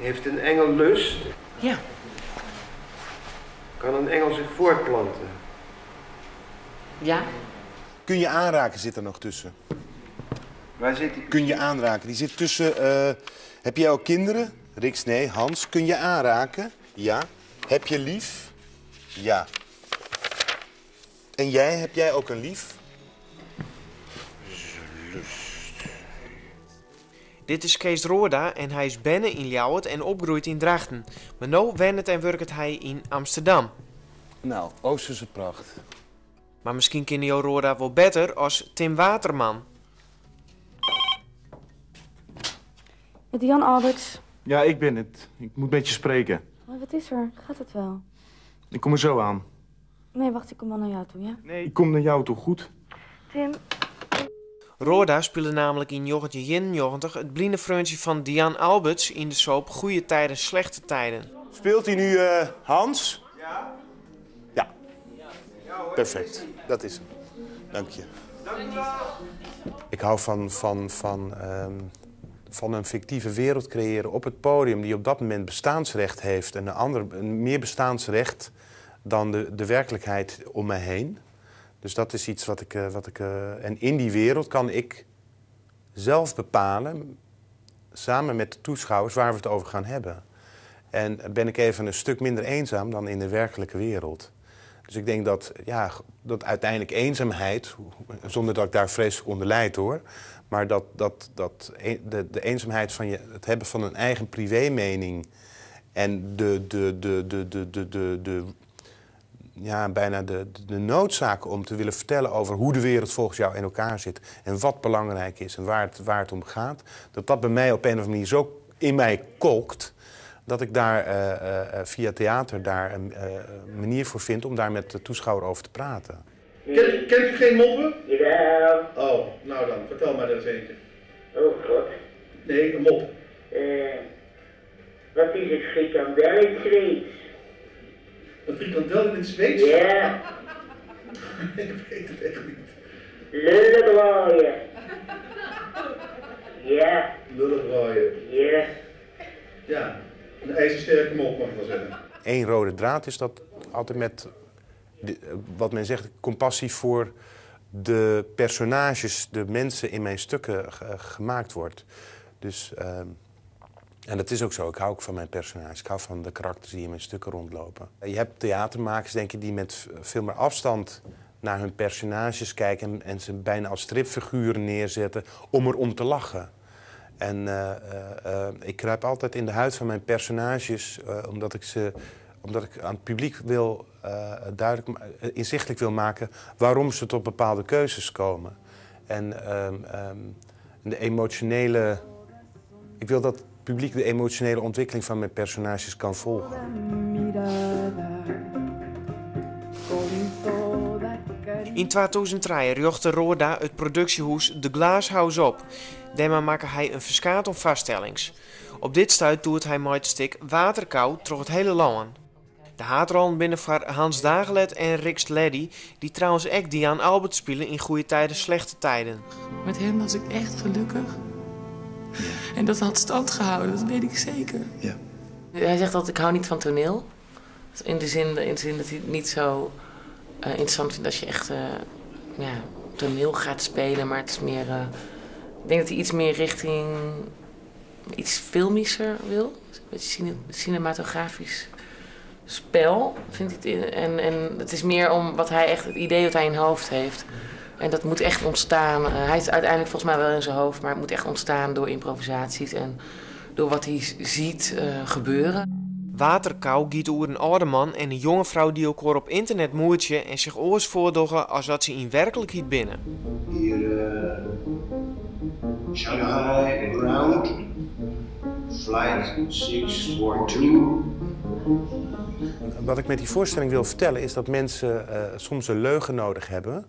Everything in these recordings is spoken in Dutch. heeft een engel lust? Ja. Kan een engel zich voortplanten? Ja. Kun je aanraken zit er nog tussen. Waar zit die? Kun je aanraken, die zit tussen... heb jij ook kinderen? Riks, nee. Hans, kun je aanraken? Ja. Heb je lief? Ja. En jij, heb jij ook een lief? Dit is Kees Roorda en hij is bennen in Ljouwert en opgroeit in Drachten. Maar nu werkt en werkt hij in Amsterdam. Nou, Oosterse pracht. Maar misschien kent Jo Roorda wel beter als Tim Waterman. Met Jan Alberts. Ja, ik ben het. Ik moet een beetje spreken. Oh, wat is er? Gaat het wel? Ik kom er zo aan. Nee, wacht, ik kom wel naar jou toe, ja? Nee, ik kom naar jou toe, goed? Tim... Roorda speelde namelijk in 1991 het blinde vriendje van Diane Alberts in de soap Goede tijden, slechte tijden. Speelt hij nu Hans? Ja. Ja. Perfect. Dat is hem. Dank je. Dank u wel. Ik hou van een fictieve wereld creëren op het podium die op dat moment bestaansrecht heeft. En meer bestaansrecht dan de werkelijkheid om me heen. Dus dat is iets wat ik... en in die wereld kan ik zelf bepalen, samen met de toeschouwers, waar we het over gaan hebben. En ben ik even een stuk minder eenzaam dan in de werkelijke wereld. Dus ik denk dat, ja, dat uiteindelijk eenzaamheid, zonder dat ik daar vreselijk onder lijd hoor, maar dat de eenzaamheid van het hebben van een eigen privémening en ja, bijna de noodzaak om te willen vertellen over hoe de wereld volgens jou in elkaar zit en wat belangrijk is en waar het om gaat, dat bij mij op een of andere manier zo in mij kolkt dat ik daar via theater daar een manier voor vind om daar met de toeschouwer over te praten. Kent u geen moppen? Jawel. Oh, nou dan, vertel maar dat zeker. Oh god. Nee, een mop. Wat is het frikandel in Zweeds? Een frikandel in het Zweeds? Ja. Ik weet het echt niet. Lullebraaien. Ja. Lullebraaien. Ja. Ja, een ijzersterke mop mag ik wel zeggen. Eén rode draad is dat altijd met, wat men zegt, compassie voor de personages, de mensen in mijn stukken gemaakt wordt. Dus, en dat is ook zo, ik hou ook van mijn personages. Ik hou van de karakters die in mijn stukken rondlopen. Je hebt theatermakers, denk ik, die met veel meer afstand naar hun personages kijken en ze bijna als stripfiguren neerzetten om er om te lachen. En ik kruip altijd in de huid van mijn personages, omdat ik aan het publiek wil inzichtelijk wil maken waarom ze tot bepaalde keuzes komen. En de emotionele... Ik wil dat het publiek de emotionele ontwikkeling van mijn personages kan volgen. In 2003 richtte Roorda het productiehuis The Glasshouse op. Daarmee maakte hij een verschaton vaststellings. Op dit stuit doet hij met het stuk Waterkou door het hele land. De haatron binnen voor Hans Dagelet en Rick Ledder, die trouwens ook Diane Alberts spelen in Goede tijden, slechte tijden. Met hem was ik echt gelukkig. Ja. En dat had stand gehouden, dat weet ik zeker. Ja. Hij zegt dat ik hou niet van toneel. In de zin dat hij het niet zo interessant vindt als je echt toneel gaat spelen, maar het is meer... ik denk dat hij iets meer richting iets filmischer wil. Een beetje cinematografisch spel, vindt hij het. En het is meer om wat hij echt, het idee wat hij in hoofd heeft. En dat moet echt ontstaan. Hij is uiteindelijk volgens mij wel in zijn hoofd, maar het moet echt ontstaan door improvisaties en door wat hij ziet gebeuren. Waterkou giet over een oude man en een jonge vrouw die elkaar op internet moertje en zich oors voordogen als dat ze in werkelijkheid binnen. Hier, Shanghai Ground, flight 642. Wat ik met die voorstelling wil vertellen is dat mensen soms een leugen nodig hebben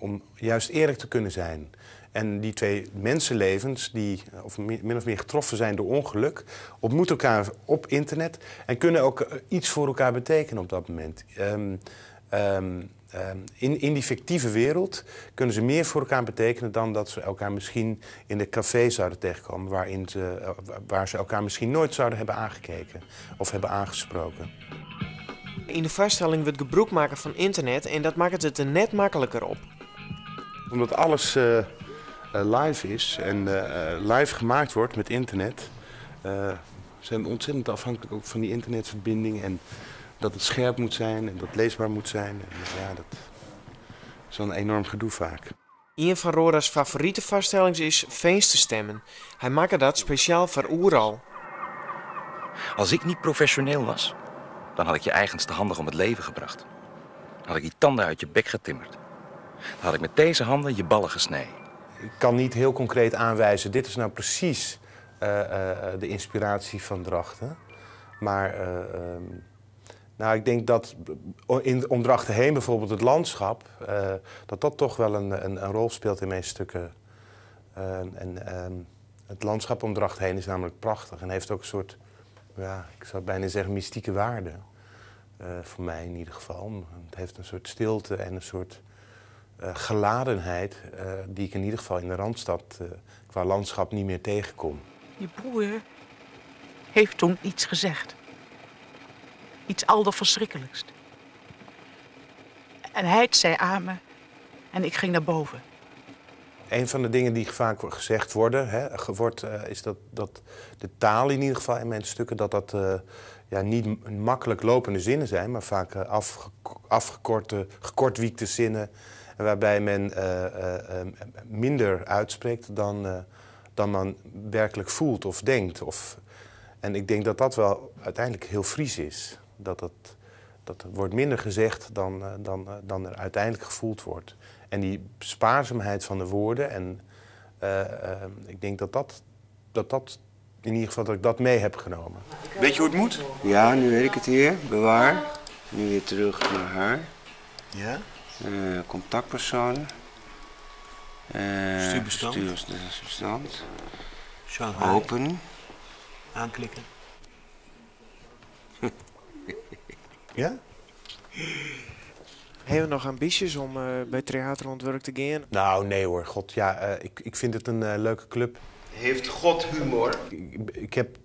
om juist eerlijk te kunnen zijn. En die twee mensenlevens die min of meer getroffen zijn door ongeluk, ontmoeten elkaar op internet en kunnen ook iets voor elkaar betekenen op dat moment. in die fictieve wereld kunnen ze meer voor elkaar betekenen dan dat ze elkaar misschien in de café zouden tegenkomen, waar ze elkaar misschien nooit zouden hebben aangekeken of hebben aangesproken. In de vaststelling wordt gebruik maken van internet en dat maakt het er net makkelijker op. Omdat alles live is en live gemaakt wordt met internet, zijn we ontzettend afhankelijk ook van die internetverbinding en dat het scherp moet zijn en dat het leesbaar moet zijn. En ja, dat is wel een enorm gedoe vaak. Een van Roorda's favoriete vaststellingen is feestenstemmen. Hij maakte dat speciaal voor Oeral. Als ik niet professioneel was, dan had ik je eigenste handig om het leven gebracht. Dan had ik die tanden uit je bek getimmerd. Dan had ik met deze handen je ballen gesneden. Ik kan niet heel concreet aanwijzen, dit is nou precies de inspiratie van Drachten. Maar nou, ik denk dat om Drachten heen bijvoorbeeld het landschap, dat toch wel een rol speelt in mijn stukken. Het landschap om Drachten heen is namelijk prachtig en heeft ook een soort, ja, ik zou bijna zeggen mystieke waarde. Voor mij in ieder geval. Het heeft een soort stilte en een soort geladenheid die ik in ieder geval in de Randstad qua landschap niet meer tegenkom. Je broer heeft toen iets gezegd. Iets allerverschrikkelijkst. En hij zei aan me en ik ging naar boven. Een van de dingen die vaak gezegd worden, is dat de taal in ieder geval in mijn stukken, dat ja, niet makkelijk lopende zinnen zijn, maar vaak afgekorte, gekortwiekte zinnen, waarbij men minder uitspreekt dan man werkelijk voelt of denkt. En ik denk dat dat wel uiteindelijk heel Fries is. Dat wordt minder gezegd dan er uiteindelijk gevoeld wordt. En die spaarzaamheid van de woorden, en ik denk dat in ieder geval dat ik dat mee heb genomen. Weet je hoe het moet? Ja, nu weet ik het weer. Bewaar. Nu weer terug naar haar. Ja? Contactpersonen. Stuurbestand. Stuurbestand. Shanghai. Open. Aanklikken. Ja? Hebben we nog ambities om bij theaterontwerp te gaan? Nou, nee hoor. God, ja, ik vind het een leuke club. Heeft God humor? Ik heb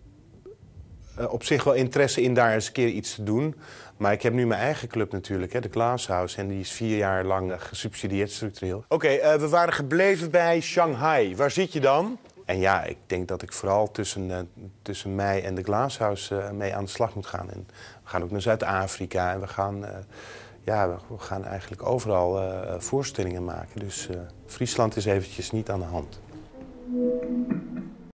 op zich wel interesse in daar eens een keer iets te doen. Maar ik heb nu mijn eigen club natuurlijk, hè, The Glasshouse. En die is 4 jaar lang gesubsidieerd structureel. Oké, we waren gebleven bij Shanghai. Waar zit je dan? En ja, ik denk dat ik vooral tussen mij en The Glasshouse mee aan de slag moet gaan. En we gaan ook naar Zuid-Afrika en we gaan eigenlijk overal voorstellingen maken. Dus Friesland is eventjes niet aan de hand.